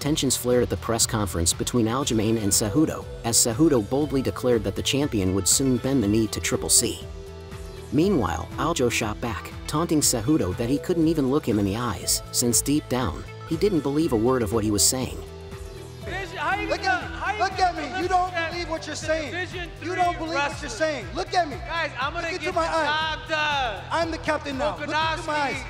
tensions flared at the press conference between Aljamain and Cejudo, as Cejudo boldly declared that the champion would soon bend the knee to Triple C. Meanwhile, Aljo shot back, taunting Cejudo that he couldn't even look him in the eyes, since deep down, he didn't believe a word of what he was saying. Look at me, you don't believe what you're saying. You don't believe what you're saying. Look at me. Guys, I'm gonna get my eyes. I'm the captain now. Look into my eyes.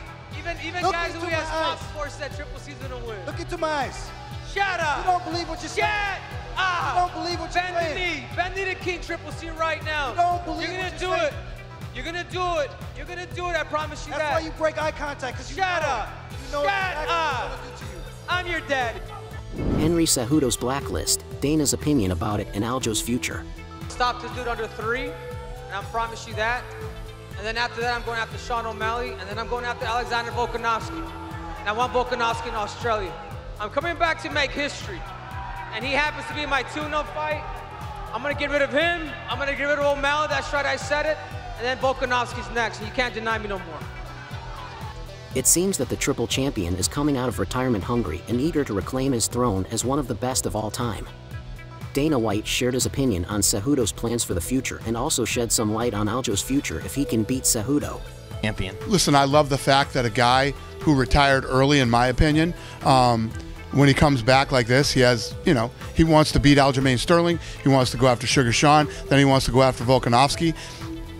Even guys who have top sports that Triple C's gonna win. Look into my eyes. Shut up. You don't believe what you're saying. Shut up. You don't believe what you're saying. Bend the knee to King Triple C right now. You don't believe what you're saying. You're gonna do it. You're gonna do it. You're gonna do it. I promise you that. That's why you break eye contact, because you know what you're gonna do to you. I'm your dad. Henry Cejudo's blacklist, Dana's opinion about it, and Aljo's future. Stop this dude under 3, and I promise you that. And then after that, I'm going after Sean O'Malley, and then I'm going after Alexander Volkanovski. And I want Volkanovski in Australia. I'm coming back to make history, and he happens to be in my 2-0 fight. I'm gonna get rid of him, I'm gonna get rid of O'Malley, that's right, I said it, and then Volkanovski's next, and you can't deny me no more. It seems that the triple champion is coming out of retirement hungry and eager to reclaim his throne as one of the best of all time. Dana White shared his opinion on Cejudo's plans for the future and also shed some light on Aljo's future if he can beat Cejudo. Champion. Listen, I love the fact that a guy who retired early, in my opinion, when he comes back like this, he has, you know, he wants to beat Aljamain Sterling, he wants to go after Sugar Sean, then he wants to go after Volkanovski.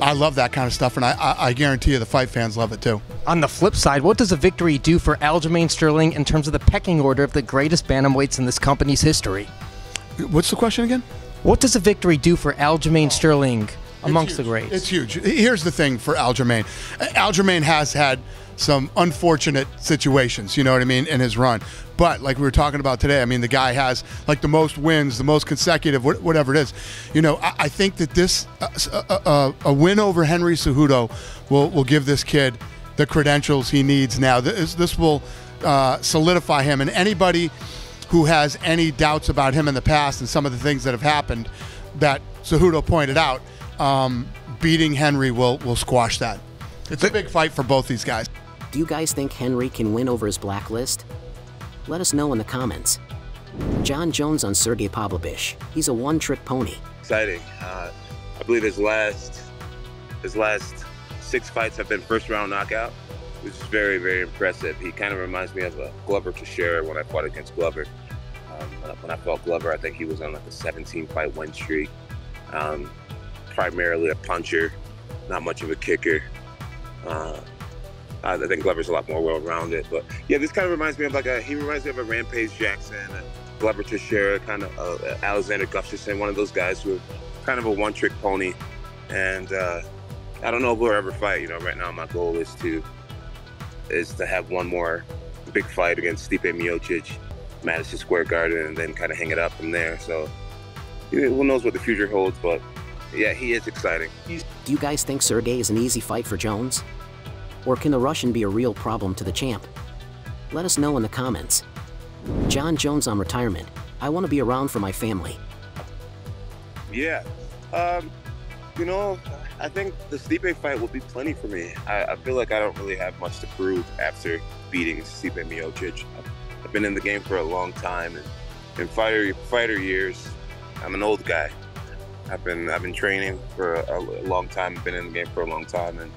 I love that kind of stuff, and I guarantee you the fight fans love it too. On the flip side, what does a victory do for Aljamain Sterling in terms of the pecking order of the greatest bantamweights in this company's history? What's the question again? What does a victory do for Aljamain Sterling amongst the greats? It's huge. Here's the thing for Aljamain. Aljamain has had some unfortunate situations, you know what I mean, in his run. But like we were talking about today, I mean, the guy has like the most wins, the most consecutive, whatever it is. You know, I think that this a win over Henry Cejudo will give this kid the credentials he needs now. This will solidify him, and anybody who has any doubts about him in the past and some of the things that have happened that Cejudo pointed out, beating Henry will squash that. It's a big fight for both these guys. Do you guys think Henry can win over his blacklist? Let us know in the comments. John Jones on Sergei Pavlovich. He's a one-trick pony. Exciting. I believe his last 6 fights have been first-round knockout, which is very, very impressive. He kind of reminds me of Glover Teixeira when I fought against Glover. When I fought Glover, I think he was on like a 17-fight win streak. Primarily a puncher, not much of a kicker. I think Glover's a lot more well-rounded, but yeah, this kind of reminds me of he reminds me of a Rampage Jackson, a Glover Teixeira, kind of Alexander Gustafson, one of those guys who are kind of a one-trick pony. And I don't know if we'll ever fight. You know, right now my goal is to have one more big fight against Stipe Miocic, Madison Square Garden, and then kind of hang it up from there. So who knows what the future holds, but yeah, he is exciting. Do you guys think Sergei is an easy fight for Jones? Or can the Russian be a real problem to the champ? Let us know in the comments. John Jones on retirement. I want to be around for my family. Yeah, you know, I think the Stipe fight will be plenty for me. I feel like I don't really have much to prove after beating Stipe Miocic. I've been in the game for a long time, and in fighter years, I'm an old guy. I've been training for a long time, been in the game for a long time, and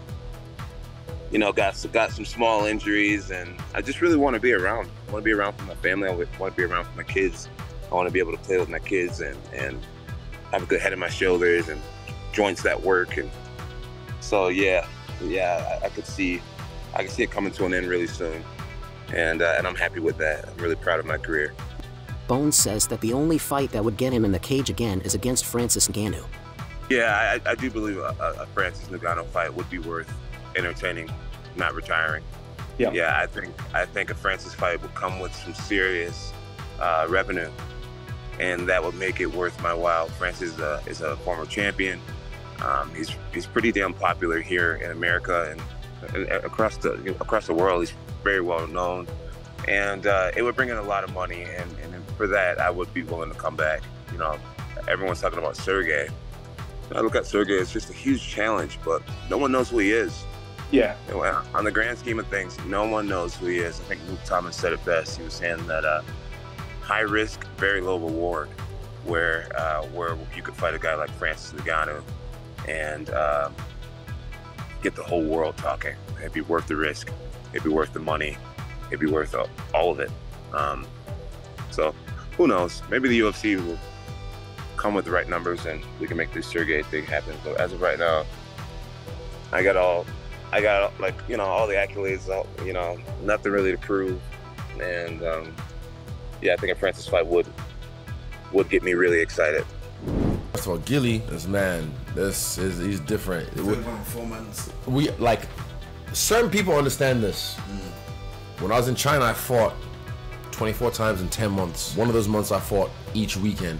you know, got some small injuries, and I just really want to be around. I want to be around for my family. I want to be around for my kids. I want to be able to play with my kids and have a good head on my shoulders and joints that work. And so yeah, I could see it coming to an end really soon, and I'm happy with that. I'm really proud of my career. Bones says that the only fight that would get him in the cage again is against Francis Ngannou. Yeah, I do believe a Francis Ngannou fight would be worth entertaining, not retiring. Yeah, yeah, I think a Francis fight would come with some serious revenue, and that would make it worth my while. Francis is a former champion. He's pretty damn popular here in America and across the world. He's very well known, and it would bring in a lot of money, and for that I would be willing to come back. You know, everyone's talking about Sergei. I look at Sergei, it's just a huge challenge, but no one knows who he is. Yeah. On the grand scheme of things, no one knows who he is. I think Luke Thomas said it best. He was saying that high risk, very low reward, where you could fight a guy like Francis Ngannou and get the whole world talking. It'd be worth the risk. It'd be worth the money. It'd be worth all of it. So who knows? Maybe the UFC will come with the right numbers and we can make this Sergei thing happen. So as of right now, I got like, you know, all the accolades, all, you know, nothing really to prove. And yeah, I think a Francis fight would get me really excited. First of all, Gilly, this man, he's different. We like, certain people understand this. When I was in China, I fought 24 times in 10 months. One of those months I fought each weekend.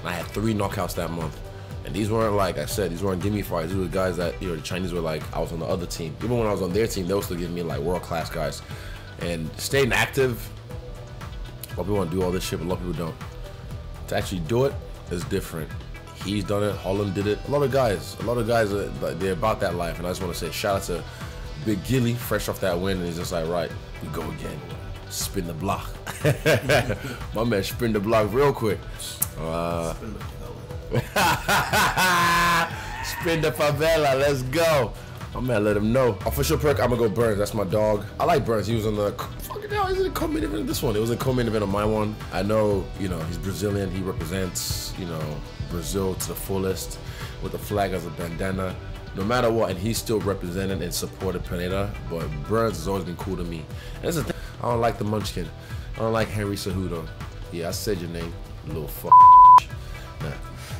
And I had 3 knockouts that month. And these weren't, like I said, these weren't gimme fights. These were guys that, you know, the Chinese were like, I was on the other team. Even when I was on their team, they were still giving me like world-class guys. And staying active, a lot of people want to do all this shit, but a lot of people don't. To actually do it is different. He's done it, Holland did it. A lot of guys, they're about that life. And I just want to say shout out to Big Gilly, fresh off that win, and he's just like, right, we go again. Spin the block. My man spin the block real quick. Spin the favela, let's go. My man let him know. Official perk, I'm gonna go Burns, that's my dog. I like Burns, he was on the, fucking hell, he's in the co-main event of this one. It was a co-main event of my one. I know, you know, he's Brazilian, he represents, you know, Brazil to the fullest with the flag as a bandana. No matter what, and he's still represented and supported Panetta, but Burns has always been cool to me. And that's the thing, I don't like the munchkin. I don't like Henry Cejudo. Yeah, I said your name, little fuck.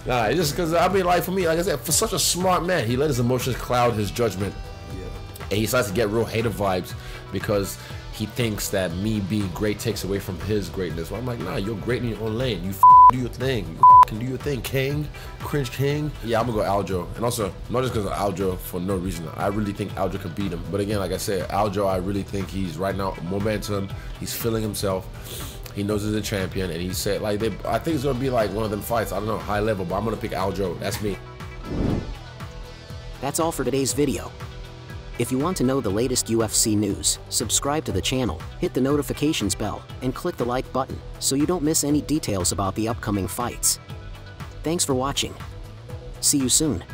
Nah, just because, I mean, like, for me, like I said, for such a smart man, he let his emotions cloud his judgment. Yeah. And he starts to get real hater vibes because he thinks that me being great takes away from his greatness. Well, I'm like, nah, you're great in your own lane. You do your thing. You can do your thing, King. Cringe King. Yeah, I'm gonna go Aljo. And also, not just because of Aljo for no reason. I really think Aljo can beat him. But again, like I said, Aljo, I really think he's right now momentum. He's feeling himself. He knows he's a champion, and he said, like, I think it's gonna be like one of them fights. I don't know, high level, but I'm gonna pick Aljo. That's me. That's all for today's video. If you want to know the latest UFC news, subscribe to the channel, hit the notifications bell, and click the like button so you don't miss any details about the upcoming fights. Thanks for watching. See you soon.